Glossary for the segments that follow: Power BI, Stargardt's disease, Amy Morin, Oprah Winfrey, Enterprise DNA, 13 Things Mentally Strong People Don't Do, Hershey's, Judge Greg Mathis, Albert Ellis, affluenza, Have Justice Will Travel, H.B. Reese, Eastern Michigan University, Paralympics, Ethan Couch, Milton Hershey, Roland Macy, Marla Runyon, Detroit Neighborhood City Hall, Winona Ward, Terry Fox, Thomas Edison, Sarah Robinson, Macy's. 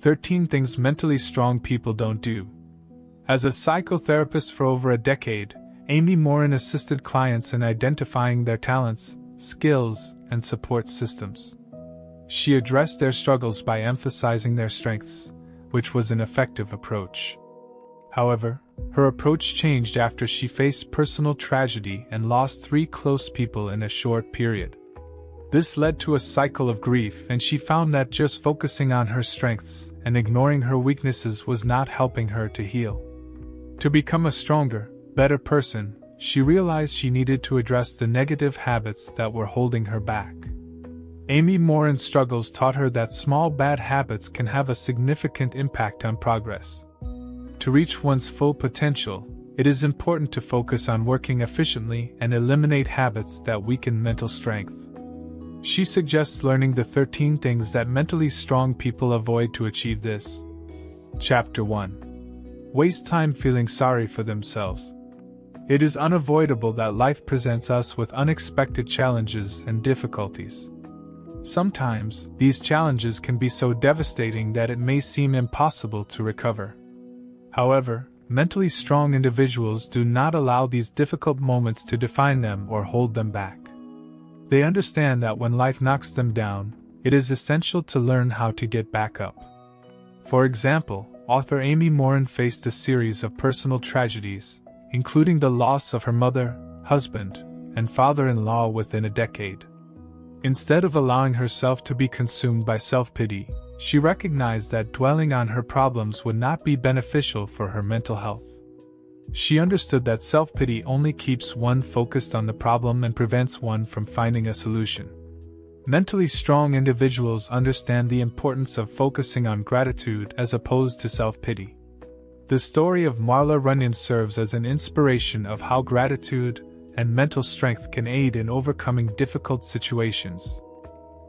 13 Things Mentally Strong People Don't Do. As a psychotherapist for over a decade, Amy Morin assisted clients in identifying their talents, skills, and support systems. She addressed their struggles by emphasizing their strengths, which was an effective approach. However, her approach changed after she faced personal tragedy and lost 3 close people in a short period. This led to a cycle of grief, and she found that just focusing on her strengths and ignoring her weaknesses was not helping her to heal. To become a stronger, better person, she realized she needed to address the negative habits that were holding her back. Amy Morin's struggles taught her that small bad habits can have a significant impact on progress. To reach one's full potential, it is important to focus on working efficiently and eliminate habits that weaken mental strength. She suggests learning the 13 things that mentally strong people avoid to achieve this. Chapter 1. Waste time feeling sorry for themselves. It is unavoidable that life presents us with unexpected challenges and difficulties. Sometimes, these challenges can be so devastating that it may seem impossible to recover. However, mentally strong individuals do not allow these difficult moments to define them or hold them back. They understand that when life knocks them down, it is essential to learn how to get back up. For example, author Amy Morin faced a series of personal tragedies, including the loss of her mother, husband, and father-in-law within a decade. Instead of allowing herself to be consumed by self-pity, she recognized that dwelling on her problems would not be beneficial for her mental health. She understood that self-pity only keeps one focused on the problem and prevents one from finding a solution. Mentally strong individuals understand the importance of focusing on gratitude as opposed to self-pity. The story of Marla Runyon serves as an inspiration of how gratitude and mental strength can aid in overcoming difficult situations.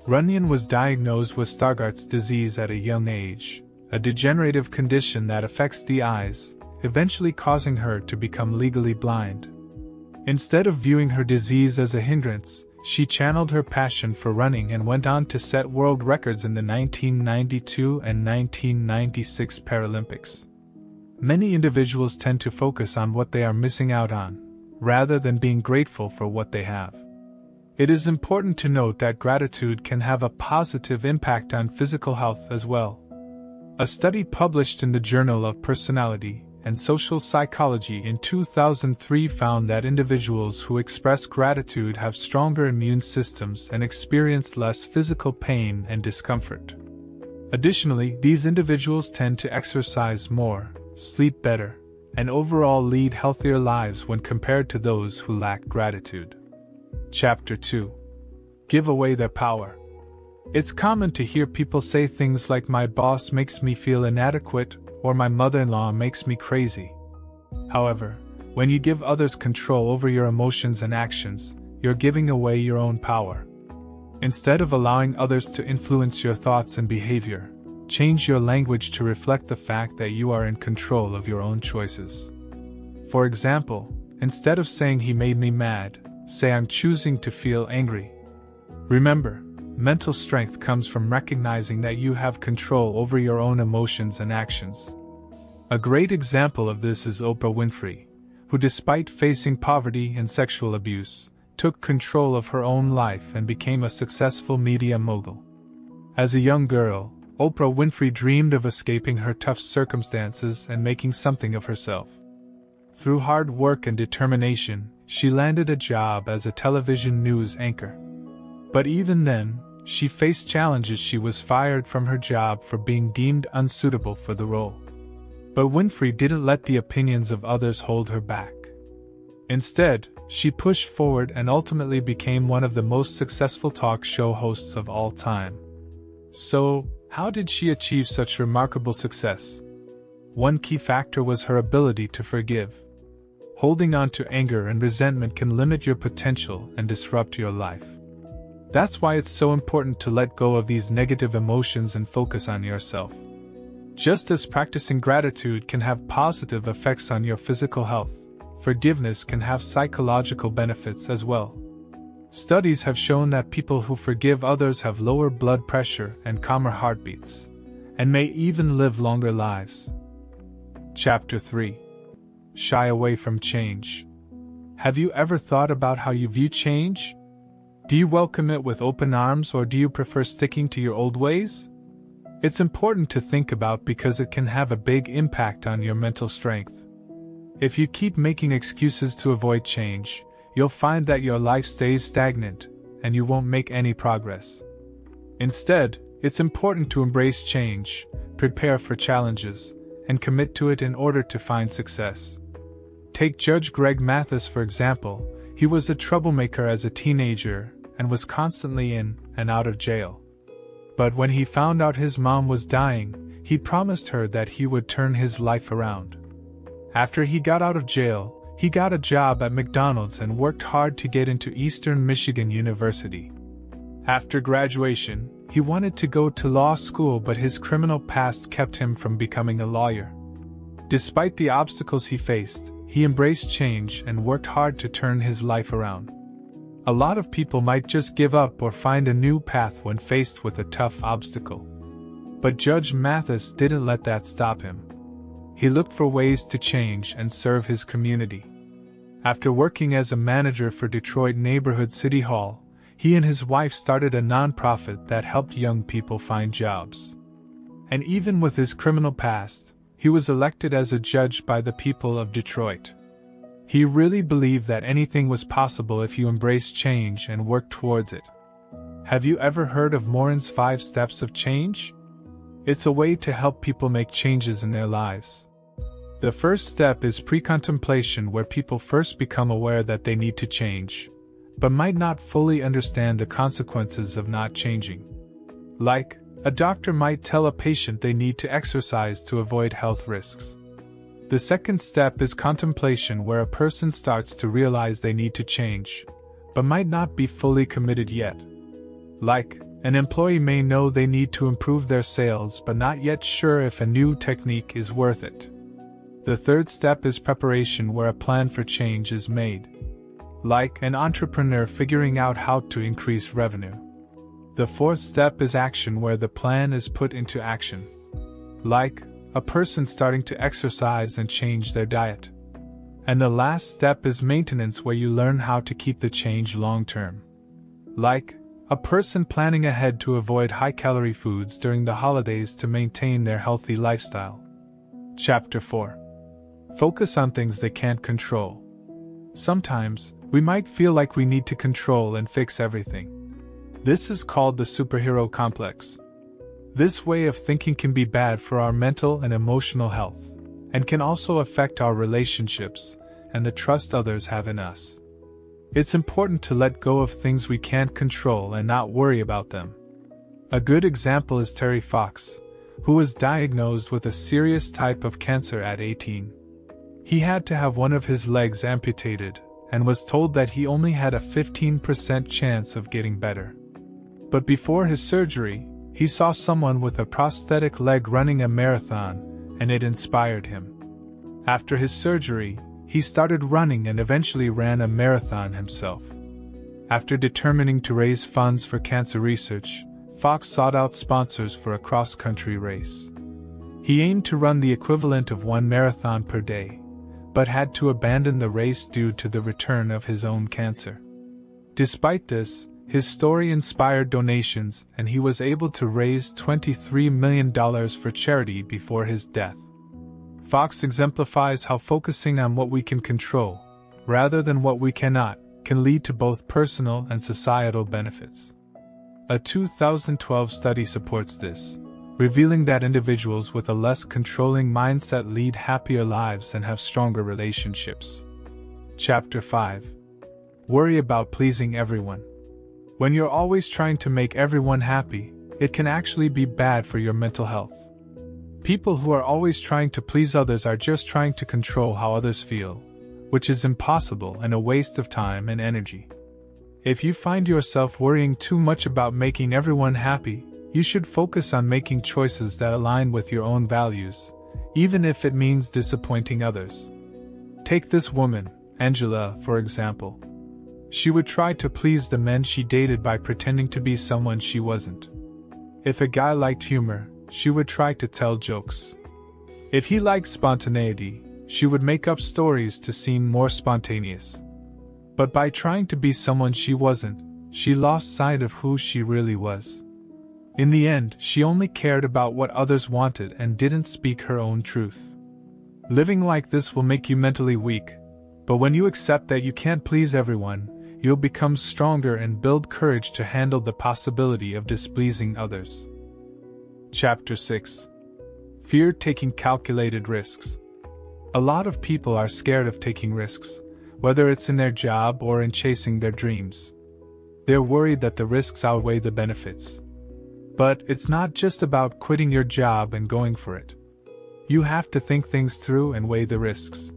Runyon was diagnosed with Stargardt's disease at a young age, a degenerative condition that affects the eyes, eventually causing her to become legally blind. Instead of viewing her disease as a hindrance, she channeled her passion for running and went on to set world records in the 1992 and 1996 Paralympics. Many individuals tend to focus on what they are missing out on, rather than being grateful for what they have. It is important to note that gratitude can have a positive impact on physical health as well. A study published in the Journal of Personality and Social Psychology in 2003 found that individuals who express gratitude have stronger immune systems and experience less physical pain and discomfort. Additionally, these individuals tend to exercise more, sleep better, and overall lead healthier lives when compared to those who lack gratitude. Chapter 2. Give away their power. It's common to hear people say things like, "My boss makes me feel inadequate," or "My mother-in-law makes me crazy." However, when you give others control over your emotions and actions, you're giving away your own power. Instead of allowing others to influence your thoughts and behavior, change your language to reflect the fact that you are in control of your own choices. For example, instead of saying, "He made me mad," say, "I'm choosing to feel angry." Remember, mental strength comes from recognizing that you have control over your own emotions and actions. A great example of this is Oprah Winfrey, who, despite facing poverty and sexual abuse, took control of her own life and became a successful media mogul. As a young girl, Oprah Winfrey dreamed of escaping her tough circumstances and making something of herself. Through hard work and determination, she landed a job as a television news anchor. But even then, she faced challenges. She was fired from her job for being deemed unsuitable for the role. But Winfrey didn't let the opinions of others hold her back. Instead, she pushed forward and ultimately became one of the most successful talk show hosts of all time. So, how did she achieve such remarkable success? One key factor was her ability to forgive. Holding on to anger and resentment can limit your potential and disrupt your life. That's why it's so important to let go of these negative emotions and focus on yourself. Just as practicing gratitude can have positive effects on your physical health, forgiveness can have psychological benefits as well. Studies have shown that people who forgive others have lower blood pressure and calmer heartbeats, and may even live longer lives. Chapter 3. Shy away from change. Have you ever thought about how you view change? Do you welcome it with open arms, or do you prefer sticking to your old ways? It's important to think about because it can have a big impact on your mental strength. If you keep making excuses to avoid change, you'll find that your life stays stagnant, and you won't make any progress. Instead, it's important to embrace change, prepare for challenges, and commit to it in order to find success. Take Judge Greg Mathis, for example. He was a troublemaker as a teenager and was constantly in and out of jail. But when he found out his mom was dying, he promised her that he would turn his life around. After he got out of jail, he got a job at McDonald's and worked hard to get into Eastern Michigan University. After graduation, he wanted to go to law school, but his criminal past kept him from becoming a lawyer. Despite the obstacles he faced, he embraced change and worked hard to turn his life around. A lot of people might just give up or find a new path when faced with a tough obstacle. But Judge Mathis didn't let that stop him. He looked for ways to change and serve his community. After working as a manager for Detroit Neighborhood City Hall, he and his wife started a nonprofit that helped young people find jobs. And even with his criminal past, he was elected as a judge by the people of Detroit. He really believed that anything was possible if you embrace change and work towards it. Have you ever heard of Morin's 5 steps of change? It's a way to help people make changes in their lives. The first step is pre-contemplation, where people first become aware that they need to change, but might not fully understand the consequences of not changing. Like, a doctor might tell a patient they need to exercise to avoid health risks. The second step is contemplation, where a person starts to realize they need to change, but might not be fully committed yet. Like, an employee may know they need to improve their sales but not yet sure if a new technique is worth it. The third step is preparation, where a plan for change is made. Like an entrepreneur figuring out how to increase revenue. The fourth step is action, where the plan is put into action. Like a person starting to exercise and change their diet. And the last step is maintenance, where you learn how to keep the change long term. Like a person planning ahead to avoid high-calorie foods during the holidays to maintain their healthy lifestyle. Chapter 4. Focus on things they can't control. Sometimes, we might feel like we need to control and fix everything. This is called the superhero complex. This way of thinking can be bad for our mental and emotional health, and can also affect our relationships and the trust others have in us. It's important to let go of things we can't control and not worry about them. A good example is Terry Fox, who was diagnosed with a serious type of cancer at 18. He had to have one of his legs amputated and was told that he only had a 15% chance of getting better. But before his surgery, he saw someone with a prosthetic leg running a marathon, and it inspired him. After his surgery, he started running and eventually ran a marathon himself. After determining to raise funds for cancer research, Fox sought out sponsors for a cross-country race. He aimed to run the equivalent of 1 marathon per day, but had to abandon the race due to the return of his own cancer. Despite this, his story inspired donations, and he was able to raise $23 million for charity before his death. Fox exemplifies how focusing on what we can control, rather than what we cannot, can lead to both personal and societal benefits. A 2012 study supports this, revealing that individuals with a less controlling mindset lead happier lives and have stronger relationships. Chapter 5. Worry about pleasing everyone. When you're always trying to make everyone happy, it can actually be bad for your mental health. People who are always trying to please others are just trying to control how others feel, which is impossible and a waste of time and energy. If you find yourself worrying too much about making everyone happy, you should focus on making choices that align with your own values, even if it means disappointing others. Take this woman, Angela, for example. She would try to please the men she dated by pretending to be someone she wasn't. If a guy liked humor, she would try to tell jokes. If he liked spontaneity, she would make up stories to seem more spontaneous. But by trying to be someone she wasn't, she lost sight of who she really was. In the end, she only cared about what others wanted and didn't speak her own truth. Living like this will make you mentally weak, but when you accept that you can't please everyone, you'll become stronger and build courage to handle the possibility of displeasing others. Chapter 6. Fear: Taking Calculated Risks. A lot of people are scared of taking risks, whether it's in their job or in chasing their dreams. They're worried that the risks outweigh the benefits. But it's not just about quitting your job and going for it. You have to think things through and weigh the risks.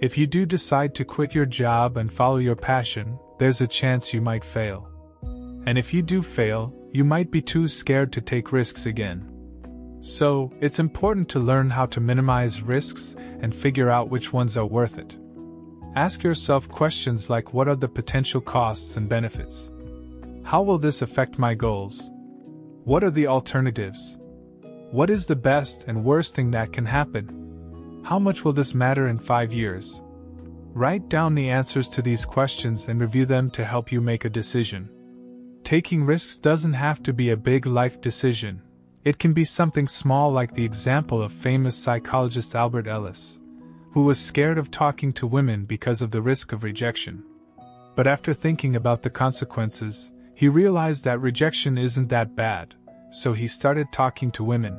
If you do decide to quit your job and follow your passion, there's a chance you might fail. And if you do fail, you might be too scared to take risks again. So, it's important to learn how to minimize risks and figure out which ones are worth it. Ask yourself questions like, what are the potential costs and benefits? How will this affect my goals? What are the alternatives? What is the best and worst thing that can happen? How much will this matter in 5 years? Write down the answers to these questions and review them to help you make a decision. Taking risks doesn't have to be a big life decision. It can be something small, like the example of famous psychologist Albert Ellis, who was scared of talking to women because of the risk of rejection. But after thinking about the consequences, he realized that rejection isn't that bad, so he started talking to women.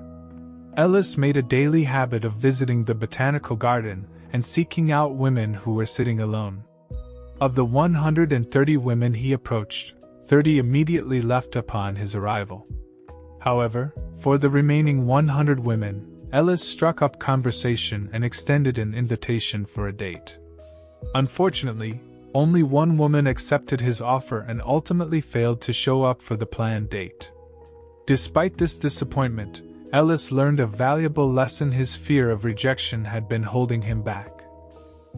Ellis made a daily habit of visiting the botanical garden and seeking out women who were sitting alone. Of the 130 women he approached, 30 immediately left upon his arrival. However, for the remaining 100 women, Ellis struck up conversation and extended an invitation for a date. Unfortunately, only one woman accepted his offer and ultimately failed to show up for the planned date. Despite this disappointment, Ellis learned a valuable lesson: his fear of rejection had been holding him back.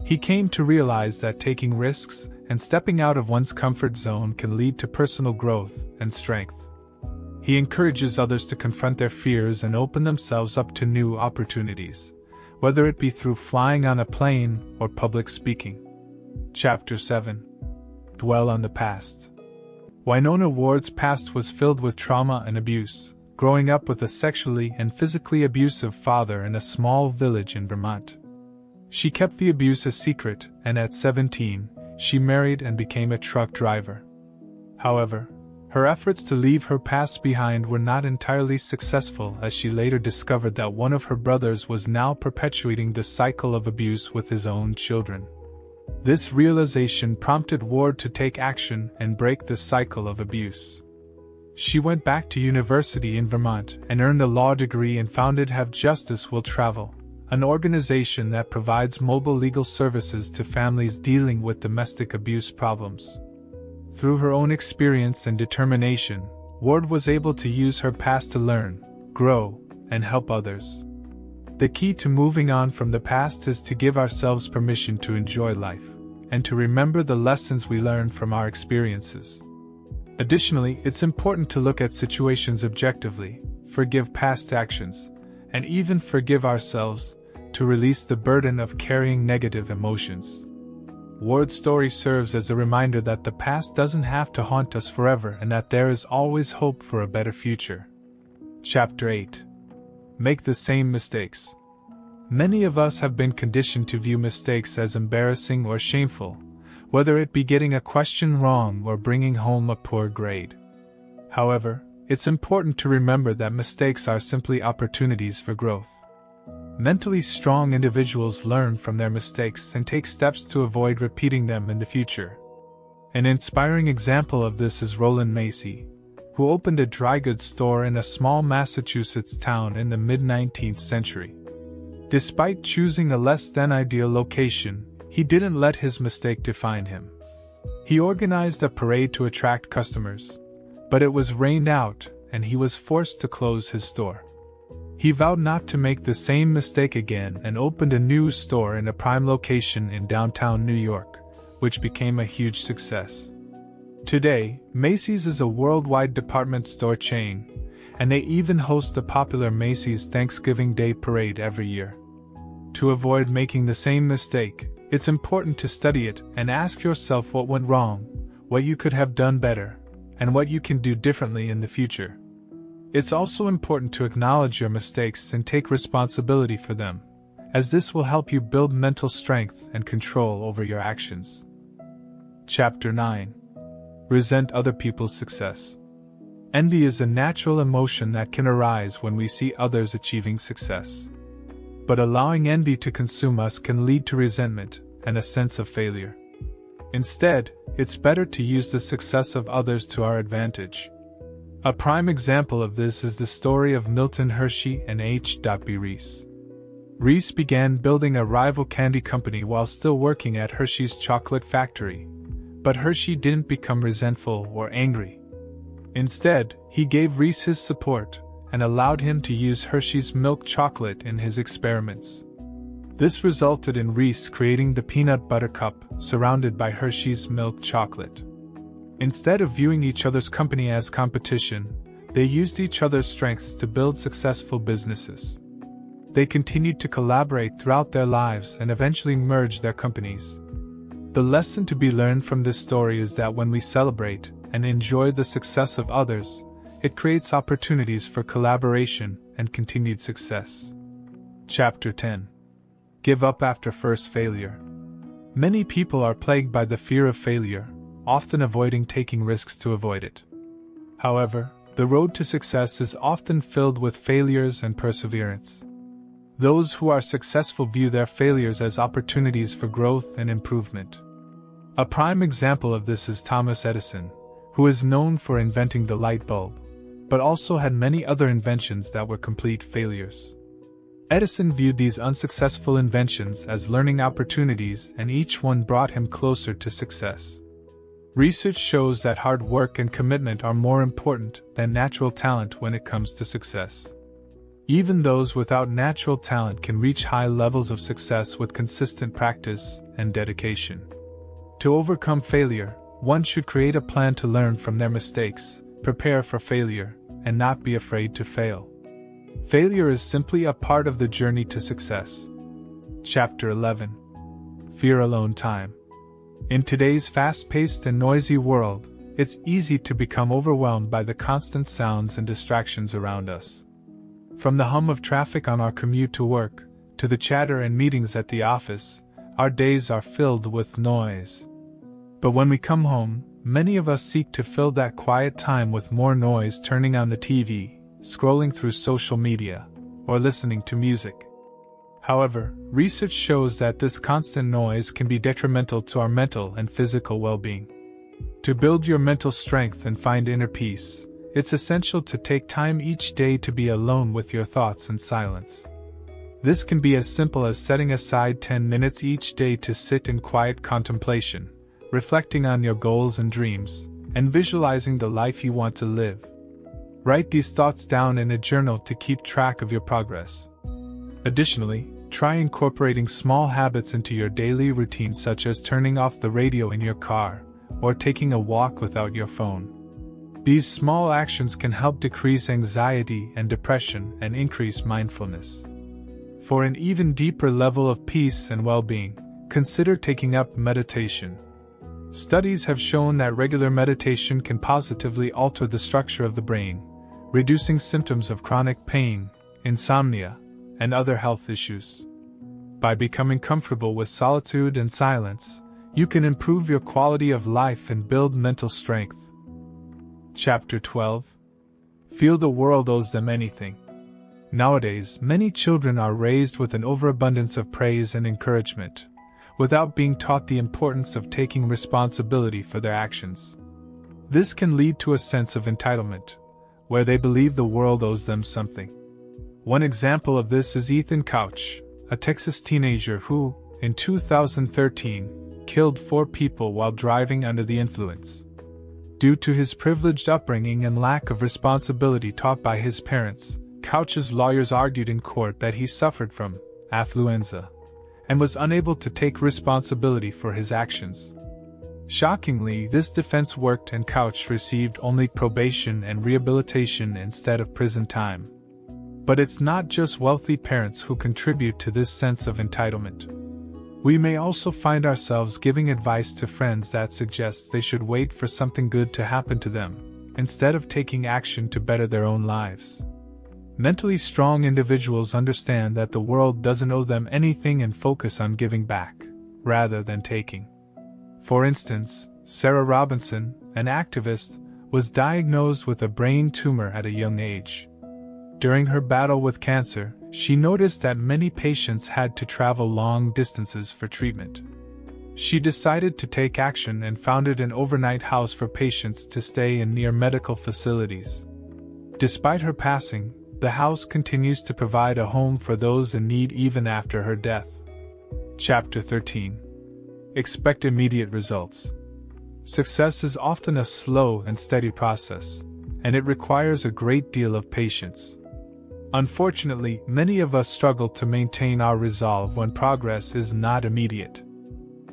He came to realize that taking risks and stepping out of one's comfort zone can lead to personal growth and strength. He encourages others to confront their fears and open themselves up to new opportunities, whether it be through flying on a plane or public speaking. Chapter 7. Dwell on the Past. Winona Ward's past was filled with trauma and abuse, growing up with a sexually and physically abusive father in a small village in Vermont. She kept the abuse a secret, and at 17, she married and became a truck driver. However, her efforts to leave her past behind were not entirely successful, as she later discovered that one of her brothers was now perpetuating the cycle of abuse with his own children. This realization prompted Ward to take action and break the cycle of abuse. She went back to university in Vermont and earned a law degree and founded Have Justice Will Travel, an organization that provides mobile legal services to families dealing with domestic abuse problems. Through her own experience and determination, Ward was able to use her past to learn, grow, and help others. The key to moving on from the past is to give ourselves permission to enjoy life, and to remember the lessons we learn from our experiences. Additionally, it's important to look at situations objectively, forgive past actions, and even forgive ourselves, to release the burden of carrying negative emotions. Ward's story serves as a reminder that the past doesn't have to haunt us forever, and that there is always hope for a better future. Chapter 8. Make the same mistakes. Many of us have been conditioned to view mistakes as embarrassing or shameful, whether it be getting a question wrong or bringing home a poor grade. However, it's important to remember that mistakes are simply opportunities for growth. Mentally strong individuals learn from their mistakes and take steps to avoid repeating them in the future. An inspiring example of this is Roland Macy, who opened a dry goods store in a small Massachusetts town in the mid-19th century. Despite choosing a less-than-ideal location, he didn't let his mistake define him. He organized a parade to attract customers, but it was rained out, and he was forced to close his store. He vowed not to make the same mistake again and opened a new store in a prime location in downtown New York, which became a huge success. Today, Macy's is a worldwide department store chain, and they even host the popular Macy's Thanksgiving Day Parade every year. To avoid making the same mistake, it's important to study it and ask yourself what went wrong, what you could have done better, and what you can do differently in the future. It's also important to acknowledge your mistakes and take responsibility for them, as this will help you build mental strength and control over your actions. Chapter 9. Resent other people's success. Envy is a natural emotion that can arise when we see others achieving success. But allowing envy to consume us can lead to resentment and a sense of failure. Instead, it's better to use the success of others to our advantage. A prime example of this is the story of Milton Hershey and H.B. Reese. Reese began building a rival candy company while still working at Hershey's chocolate factory, but Hershey didn't become resentful or angry. Instead, he gave Reese his support and allowed him to use Hershey's milk chocolate in his experiments. This resulted in Reese creating the peanut butter cup surrounded by Hershey's milk chocolate. Instead of viewing each other's company as competition, they used each other's strengths to build successful businesses. They continued to collaborate throughout their lives and eventually merged their companies. The lesson to be learned from this story is that when we celebrate and enjoy the success of others, it creates opportunities for collaboration and continued success. Chapter 10. Give up after first failure. Many people are plagued by the fear of failure, often avoiding taking risks to avoid it. However, the road to success is often filled with failures and perseverance. Those who are successful view their failures as opportunities for growth and improvement. A prime example of this is Thomas Edison, who is known for inventing the light bulb, but also had many other inventions that were complete failures. Edison viewed these unsuccessful inventions as learning opportunities, and each one brought him closer to success. Research shows that hard work and commitment are more important than natural talent when it comes to success. Even those without natural talent can reach high levels of success with consistent practice and dedication. To overcome failure, one should create a plan to learn from their mistakes, prepare for failure, and not be afraid to fail. Failure is simply a part of the journey to success. Chapter 11. Fear alone time. In today's fast-paced and noisy world, it's easy to become overwhelmed by the constant sounds and distractions around us. From the hum of traffic on our commute to work, to the chatter and meetings at the office, our days are filled with noise. But when we come home, many of us seek to fill that quiet time with more noise, turning on the TV, scrolling through social media, or listening to music. However, research shows that this constant noise can be detrimental to our mental and physical well-being. To build your mental strength and find inner peace, it's essential to take time each day to be alone with your thoughts in silence. This can be as simple as setting aside 10 minutes each day to sit in quiet contemplation, reflecting on your goals and dreams, and visualizing the life you want to live. Write these thoughts down in a journal to keep track of your progress. Additionally, try incorporating small habits into your daily routine, such as turning off the radio in your car, or taking a walk without your phone. These small actions can help decrease anxiety and depression and increase mindfulness. For an even deeper level of peace and well-being, consider taking up meditation. Studies have shown that regular meditation can positively alter the structure of the brain, reducing symptoms of chronic pain, insomnia, and other health issues. By becoming comfortable with solitude and silence, you can improve your quality of life and build mental strength. Chapter 12. Feel the world owes them anything. Nowadays, many children are raised with an overabundance of praise and encouragement, without being taught the importance of taking responsibility for their actions. This can lead to a sense of entitlement, where they believe the world owes them something. One example of this is Ethan Couch, a Texas teenager who, in 2013, killed 4 people while driving under the influence. Due to his privileged upbringing and lack of responsibility taught by his parents, Couch's lawyers argued in court that he suffered from affluenza and was unable to take responsibility for his actions. Shockingly, this defense worked and Couch received only probation and rehabilitation instead of prison time. But it's not just wealthy parents who contribute to this sense of entitlement. We may also find ourselves giving advice to friends that suggests they should wait for something good to happen to them, instead of taking action to better their own lives. Mentally strong individuals understand that the world doesn't owe them anything and focus on giving back, rather than taking. For instance, Sarah Robinson, an activist, was diagnosed with a brain tumor at a young age. During her battle with cancer, she noticed that many patients had to travel long distances for treatment. She decided to take action and founded an overnight house for patients to stay in near medical facilities. Despite her passing, the house continues to provide a home for those in need even after her death. Chapter 13. Expect immediate results. Success is often a slow and steady process, and it requires a great deal of patience. Unfortunately, many of us struggle to maintain our resolve when progress is not immediate.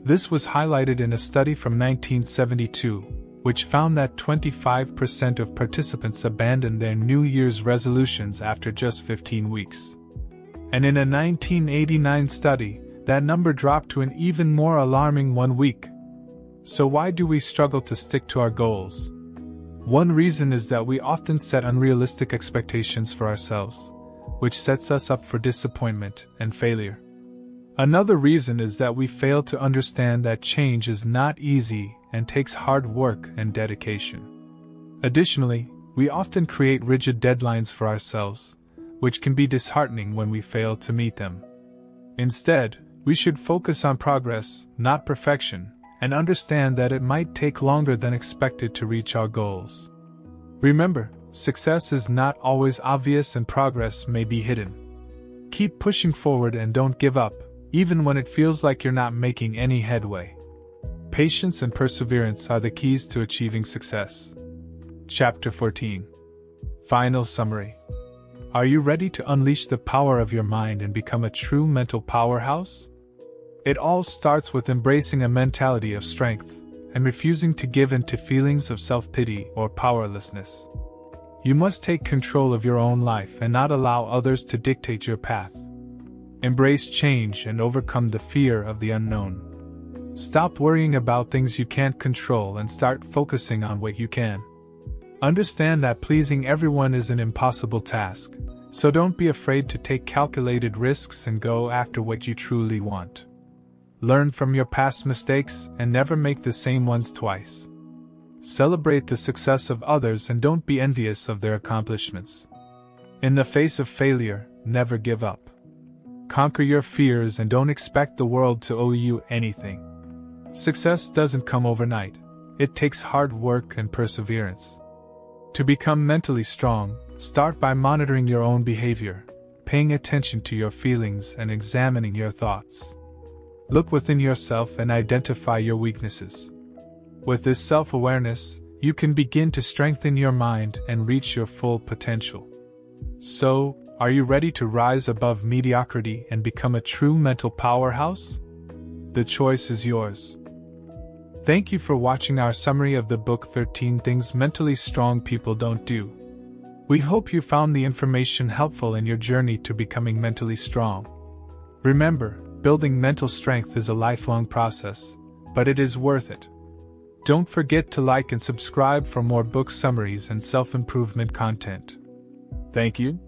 This was highlighted in a study from 1972, which found that 25% of participants abandoned their New Year's resolutions after just 15 weeks. And in a 1989 study, that number dropped to an even more alarming 1 week. So why do we struggle to stick to our goals? One reason is that we often set unrealistic expectations for ourselves, which sets us up for disappointment and failure. Another reason is that we fail to understand that change is not easy and takes hard work and dedication. Additionally, we often create rigid deadlines for ourselves, which can be disheartening when we fail to meet them. Instead, we should focus on progress, not perfection, and understand that it might take longer than expected to reach our goals. Remember, success is not always obvious and progress may be hidden. Keep pushing forward and don't give up, even when it feels like you're not making any headway. Patience and perseverance are the keys to achieving success. Chapter 14. Final summary. Are you ready to unleash the power of your mind and become a true mental powerhouse? It all starts with embracing a mentality of strength, and refusing to give in to feelings of self-pity or powerlessness. You must take control of your own life and not allow others to dictate your path. Embrace change and overcome the fear of the unknown. Stop worrying about things you can't control and start focusing on what you can. Understand that pleasing everyone is an impossible task, so don't be afraid to take calculated risks and go after what you truly want. Learn from your past mistakes and never make the same ones twice. Celebrate the success of others and don't be envious of their accomplishments. In the face of failure, never give up. Conquer your fears and don't expect the world to owe you anything. Success doesn't come overnight. It takes hard work and perseverance. To become mentally strong, start by monitoring your own behavior, paying attention to your feelings and examining your thoughts. Look within yourself and identify your weaknesses. With this self-awareness, you can begin to strengthen your mind and reach your full potential. So, are you ready to rise above mediocrity and become a true mental powerhouse? The choice is yours. Thank you for watching our summary of the book 13 Things Mentally Strong People Don't Do. We hope you found the information helpful in your journey to becoming mentally strong. Remember, building mental strength is a lifelong process, but it is worth it. Don't forget to like and subscribe for more book summaries and self-improvement content. Thank you.